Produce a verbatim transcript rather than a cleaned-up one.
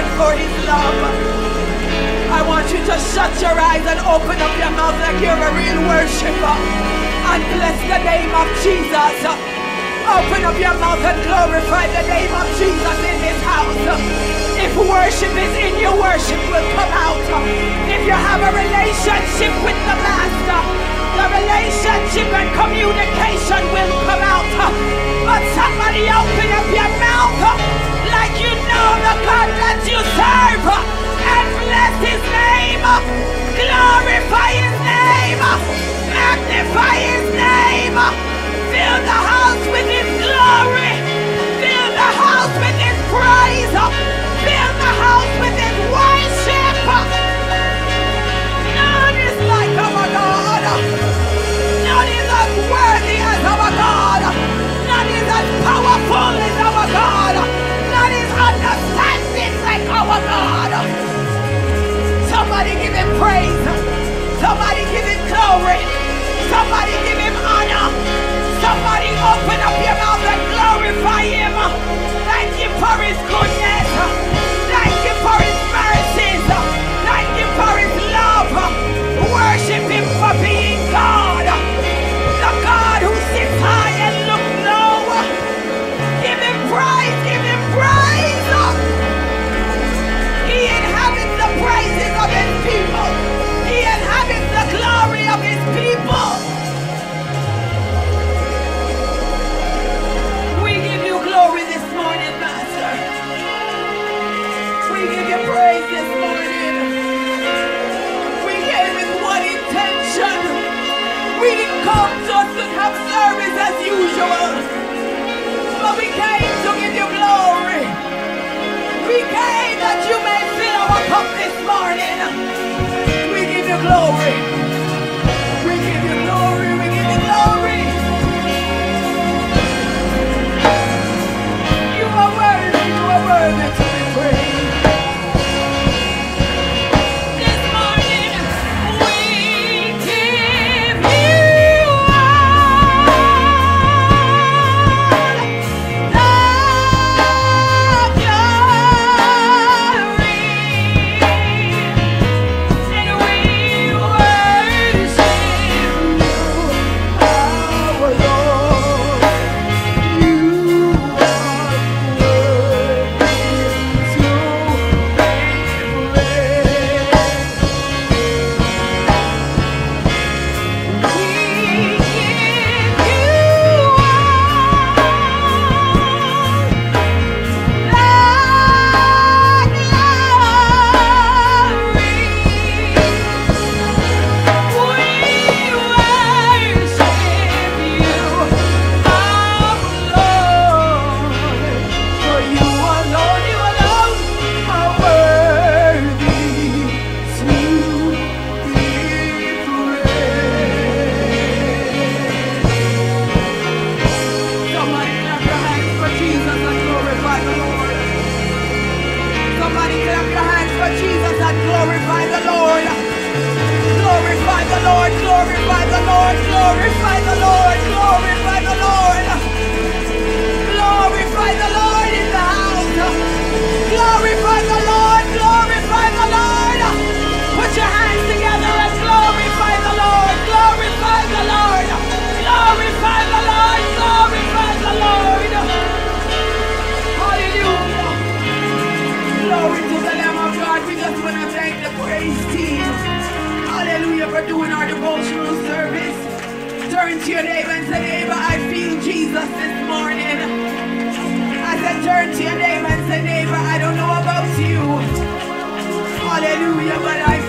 Lord for his love. I want you to shut your eyes and open up your mouth like you're a real worshiper and bless the name of Jesus. Open up your mouth and glorify the name of Jesus in this house. If worship is in you, worship will come out. If you have a relationship with the Master, the relationship and communication will come out. But somebody open up your mouth like you know the God that you serve, and bless his name, glorify his name, magnify his name, fill the house with his glory, fill the house with his praise, fill the house with his worship. None is like our God, none is as worthy as our God, none is as powerful as our God. Understanding like our God. Somebody give him praise. Somebody give him glory. Somebody give him honor. Somebody open up your mouth and glorify him. Thank him for his goodness. Thank him for his mercies. Thank him for his love. Worship him for being God, the God who sits high and looks low. Give him praise. Give him praise. Praises of his people. He inhabits the glory of his people. We give you glory this morning, Master. We give you praise this morning. We came with one intention. We didn't come just to have service as usual, but we came to give you glory. We came that you may fill our cup this morning. We give you glory. We give you glory. We give you glory. You are worthy. You are worthy to be praised. Neighbor, I don't know about you. Hallelujah, but I